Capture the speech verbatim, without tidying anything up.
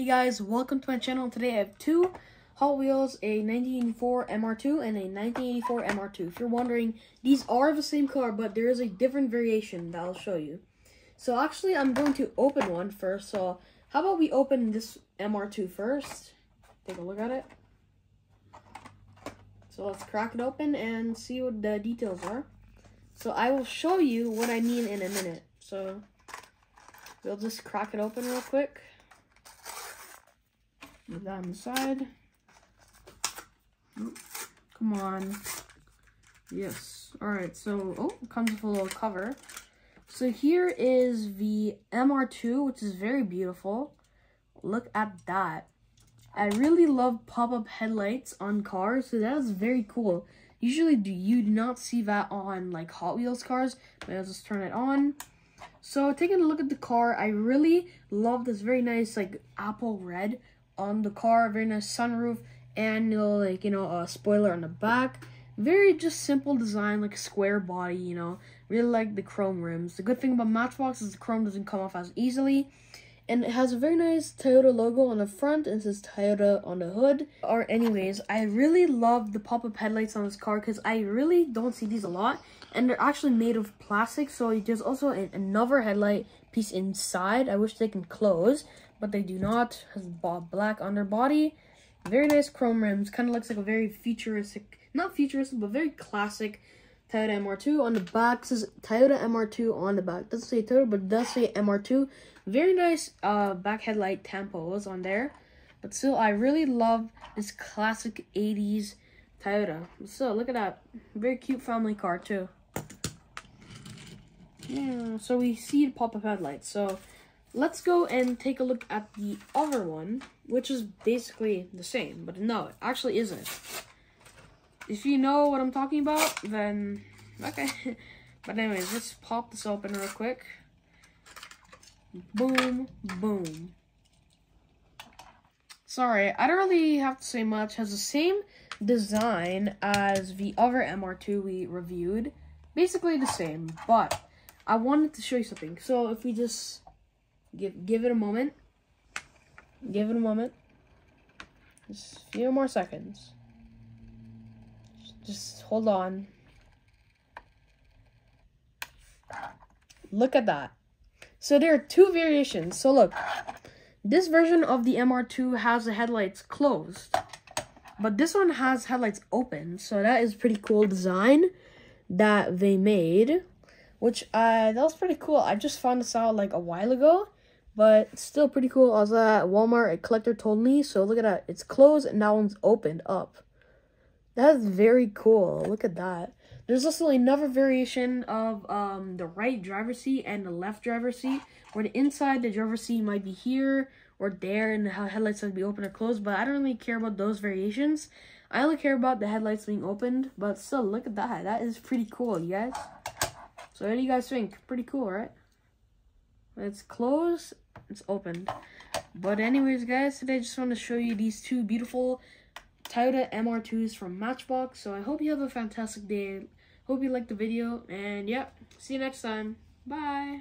Hey guys, welcome to my channel. Today I have two Hot Wheels, a nineteen eighty-four M R two and a nineteen eighty-four M R two. If you're wondering, these are the same car, but there is a different variation that I'll show you. So actually, I'm going to open one first. So how about we open this M R two first? Take a look at it. So let's crack it open and see what the details are. So I will show you what I mean in a minute. So we'll just crack it open real quick. Put that on the side. Oh, come on. Yes. Alright, so, oh, it comes with a little cover. So here is the M R two, which is very beautiful. Look at that. I really love pop-up headlights on cars, so that is very cool. Usually do you do not see that on, like, Hot Wheels cars, but I'll just turn it on. So taking a look at the car, I really love this very nice, like, apple red on the car, very nice sunroof, and you know, like, you know, a spoiler on the back. Very just simple design, like square body, you know. Really like the chrome rims. The good thing about Matchbox is the chrome doesn't come off as easily. And it has a very nice Toyota logo on the front, and it says Toyota on the hood. Or anyways, I really love the pop-up headlights on this car because I really don't see these a lot. And they're actually made of plastic, so there's also an, another headlight piece inside. I wish they can close, but they do not. It has black on their body. Very nice chrome rims. Kind of looks like a very futuristic, not futuristic, but very classic Toyota M R two. On the back, says Toyota M R two on the back. Doesn't say Toyota, but does say M R two. Very nice uh, back headlight tampos on there. But still, I really love this classic eighties Toyota. So, look at that. Very cute family car, too. Yeah, so we see the pop-up headlights. So, let's go and take a look at the other one, which is basically the same. But no, it actually isn't. If you know what I'm talking about, then okay. But anyways, let's pop this open real quick. Boom, boom. Sorry, I don't really have to say much. It has the same design as the other M R two we reviewed. Basically the same, but I wanted to show you something. So if we just give give it a moment. Give it a moment. Just a few more seconds. Just hold on. Look at that. So there are two variations. So look, this version of the M R two has the headlights closed, but this one has headlights open. So that is pretty cool design that they made, which uh, that was pretty cool. I just found this out like a while ago, but still pretty cool. I was at Walmart, a collector told me. So look at that. It's closed and that one's opened up. That's very cool. Look at that. There's also another variation of um, the right driver's seat and the left driver's seat, where the inside the driver's seat might be here or there, and the headlights might be open or closed. But I don't really care about those variations. I only care about the headlights being opened. But still, look at that. That is pretty cool, you guys. So what do you guys think? Pretty cool, right? It's closed. It's opened. But anyways, guys, today I just want to show you these two beautiful Toyota M R twos from Matchbox. So I hope you have a fantastic day. Hope you liked the video. And yep, see you next time. Bye.